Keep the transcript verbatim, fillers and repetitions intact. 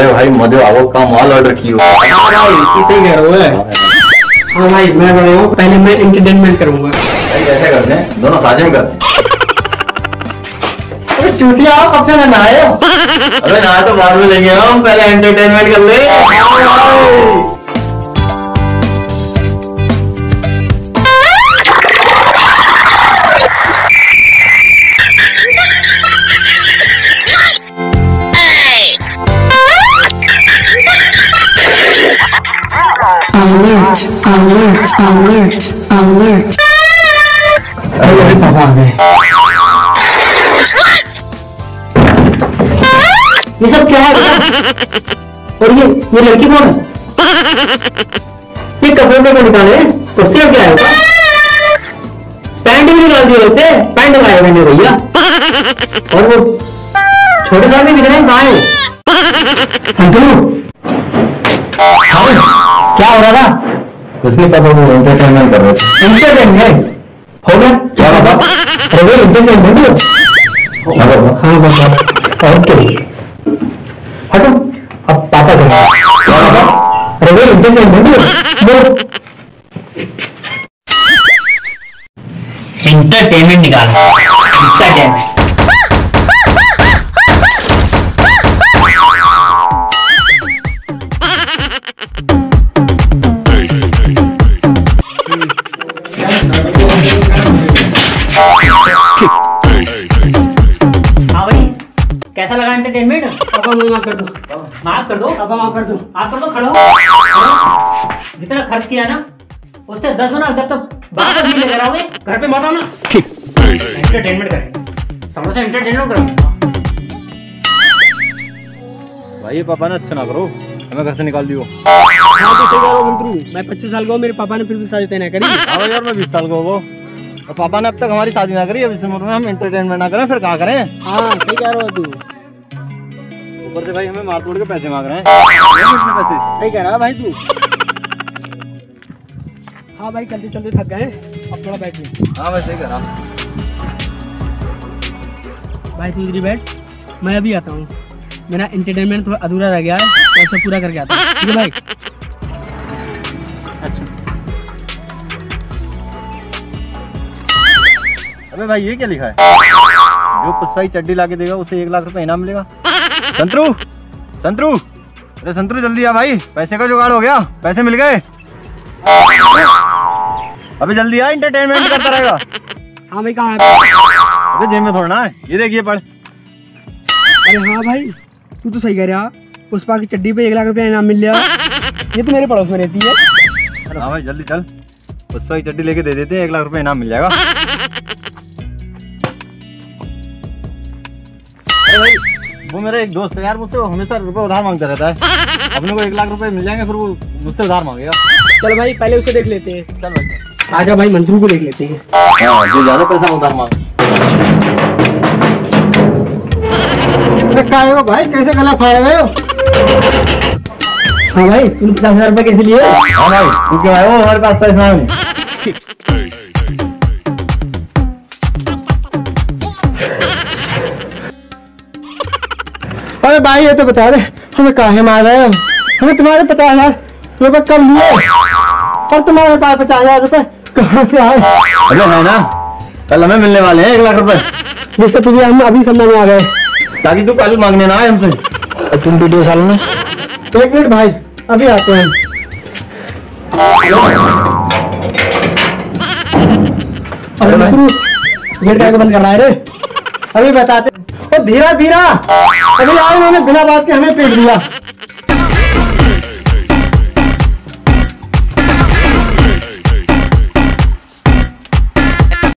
अरे भाई मधु आवो का माल ऑर्डर की हो सही कह रहा है। हाँ भाई मैं बनाऊँ पहले मैं इंटरटेनमेंट करूंगा। ऐसे करते हैं दोनों साझे में करते हैं। चूतिया आप कब से ना नहाए हो? अरे नहाए तो बाद में लेंगे हम, पहले एंटरटेनमेंट कर ले। Alert! Alert! Alert! Alert! अरे भगवान है। ये सब क्या है? और ये ये लड़की कौन है? ये कपड़े में निकाले उससे क्या है? पैंट भी निकाल दिए होते, पैंट लगाए मैंने भैया। और वो छोटे साहब भी दिख रहे हैं, कहाँ है? क्या हो रहा था? कुछ नहीं पता, वो एंटरटेनमेंट कर रहे थे। एंटरटेनमेंट हो गया क्या बाबा? हो गया एंटरटेनमेंट हो गया बाबा। हाँ बाबा ओके हटो अब पापा करो क्या बाबा? हो गया एंटरटेनमेंट हो गया। एंटरटेनमेंट निकालो एंटरटेनमेंट। कैसा लगा एंटरटेनमेंट? पापा मुझे माफ कर दो, माफ कर दो पापा, माफ कर दो, माफ कर दो। खड़ो जितना खर्च किया ना उससे दस गुना जब तक बाहर नहीं लेकर आओगे घर पे मत आना। एंटरटेनमेंट करेंगे, समोसा एंटरटेनमेंट करेंगे। भाई पापा ना अच्छा ना करो, हमें घर से निकाल दियो। मैं पच्चीस साल का हूँ, मेरे पापा ने फिर भी शादी ना करी। हाँ यार मैं बीस साल का हूँ और पापा ने अब तक हमारी शादी ना करी। अब इस उम्र में हम एंटरटेनमेंट ना करें फिर कहाँ करें? हाँ सही कह रहा हो तू। ऊपर से भाई हमें मार तोड़ के पैसे मांग रहे हैं। पैसे सही कह रहा है भाई तू। हाँ भाई चलते चलते थक गए अब थोड़ा बैठ ले। हाँ भाई सही कह रहा भाई तू इधर बैठ, मैं अभी आता हूँ। मेरा एंटरटेनमेंट थोड़ा अधूरा रह गया है, मैं उसे पूरा करके आता हूँ। ठीक है भाई अच्छा। अबे भाई ये क्या लिखा है? जो पुष्पाई चड्डी लाके देगा उसे एक लाख रुपए इनाम मिलेगा। संतरू संतरू अरे संतरू जल्दी आ भाई, पैसे का जुगाड़ हो गया, पैसे मिल गए। अबे जल्दी आ, एंटरटेनमेंट करता रहेगा। हाँ भाई कहाँ है? अबे जेब में थोड़ा है, ये देखिए पढ़। अरे हाँ भाई तू तो सही कह रहा, पुष्पा की चड्डी पे एक लाख रुपया इनाम मिल गया। ये तो मेरे पड़ोस में रहती है। अरे हाँ भाई जल्दी चल, पुष्पा की चड्डी लेके दे देते हैं, एक लाख रुपया इनाम मिल जाएगा। वो मेरा एक दोस्त है यार, मुझसे वो हमेशा रुपए उधार मांगता रहता है। अपने को एक लाख रुपए मिल जाएंगे फिर वो मुझसे उधार मांगेगा। चल भाई पहले उसे देख लेते हैं। चल भाई आजा भाई मंत्रू को देख लेते हैं। हाँ जो ज्यादा पैसा उधार मांगे। हो भाई कैसे गला फाड़ गए हो? हाँ भाई तुम पचास हजार रुपए कैसे लिए? हाँ भाई तू क्यों आए हो हमारे पास पैसा नहीं? अरे भाई ये तो बता दे हमें काहे मार रहे हो? हमें तुम्हारे पचास हजार रुपए कम लिए और तुम्हारे पास पचास हजार रुपए कहाँ से आए? अरे है ना कल हमें मिलने वाले हैं एक लाख रुपए, जिससे तुझे हम अभी समझ में आ गए ताकि तू कल मांगने ना आए हमसे। तुम पीटीओ सालों ने एक मिनट भाई अभी आते हैं। अरे गेट बंद करना है रे, अभी बताते। धीरा धीरा अभी आए, उन्होंने बिना बात के हमें पेट दिया।